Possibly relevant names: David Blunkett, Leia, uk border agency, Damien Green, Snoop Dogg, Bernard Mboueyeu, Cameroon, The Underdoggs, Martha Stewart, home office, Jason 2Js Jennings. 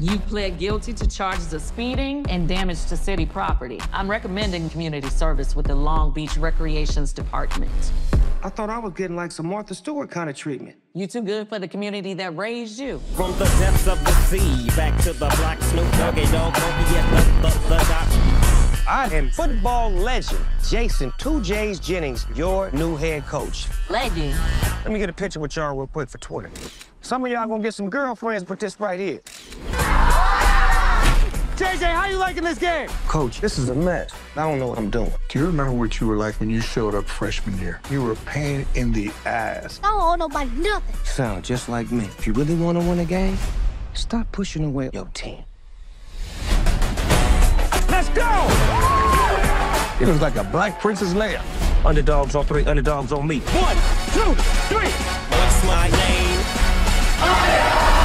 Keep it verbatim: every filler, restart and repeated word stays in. You pled guilty to charges of speeding and damage to city property. I'm recommending community service with the Long Beach Recreations Department. I thought I was getting like some Martha Stewart kind of treatment. You too good for the community that raised you. From the depths of the sea, back to the block, Snoop Dogg, a dog, monkey, yeah, the, the, the dog. I am football legend Jason two Js Jennings, your new head coach. Legend. Let me get a picture with y'all real quick for Twitter. Some of y'all gonna get some girlfriends, but this right here. J J, how you liking this game? Coach, this is a mess. I don't know what I'm doing. Do you remember what you were like when you showed up freshman year? You were a pain in the ass. I don't owe nobody nothing. Sound just like me. If you really want to win a game, stop pushing away your team. Let's go! It was like a black princess Leia. Underdogs on three, underdogs on me. One, two, three. What's my name? Oh, yeah.